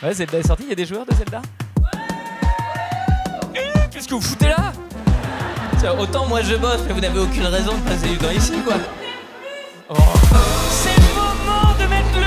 Ouais, Zelda est sorti, il y a des joueurs de Zelda. Qu'est-ce que vous foutez là? Tiens, autant moi je bosse, mais vous n'avez aucune raison de passer du temps ici, quoi. Oh. C'est le moment de mettre